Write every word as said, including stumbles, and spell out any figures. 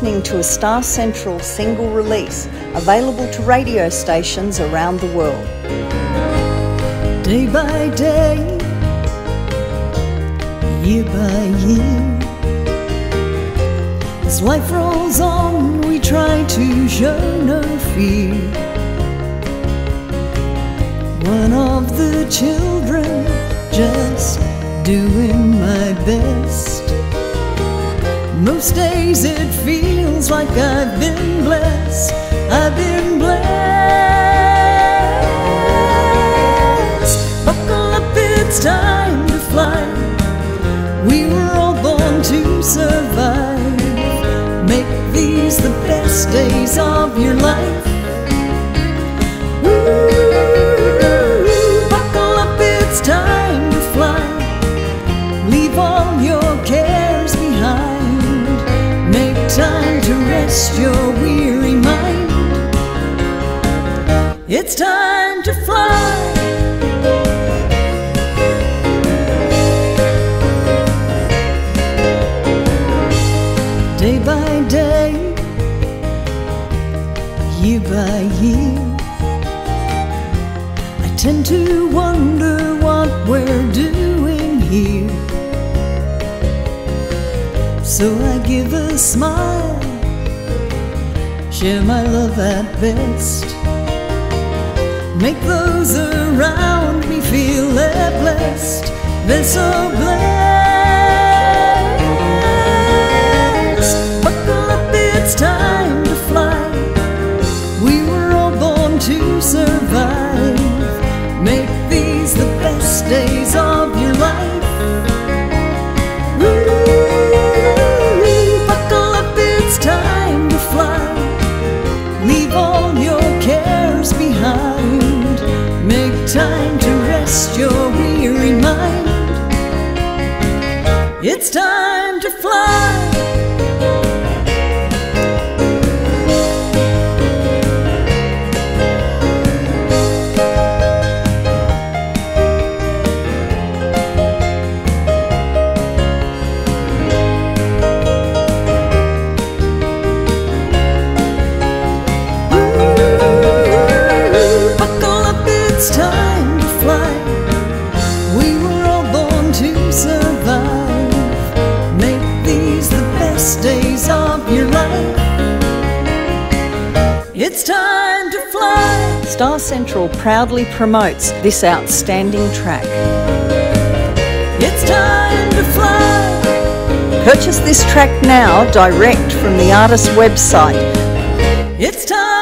listening to a Star Central single release available to radio stations around the world. Day by day, year by year, as life rolls on, we try to show no fear. One of the children, just doing my best. Most days it feels like I've been blessed, I've been blessed. Buckle up, it's time to fly. We were all born to survive. Make these the best days of your life. Ooh, buckle up, it's time to fly. Leave all your cares behind. Time to rest your weary mind. It's time to fly. Day by day, year by year, I tend to wonder what we're doing here. So I give a smile, share my love at best, make those around me feel they're blessed, they're so blessed. Buckle up, it's time to fly. We were all born to survive. Make these the best days of your life. Time to rest your weary mind. It's time to fly. Days of your life. It's time to fly. Star Central proudly promotes this outstanding track. It's time to fly. Purchase this track now direct from the artist's website. It's time.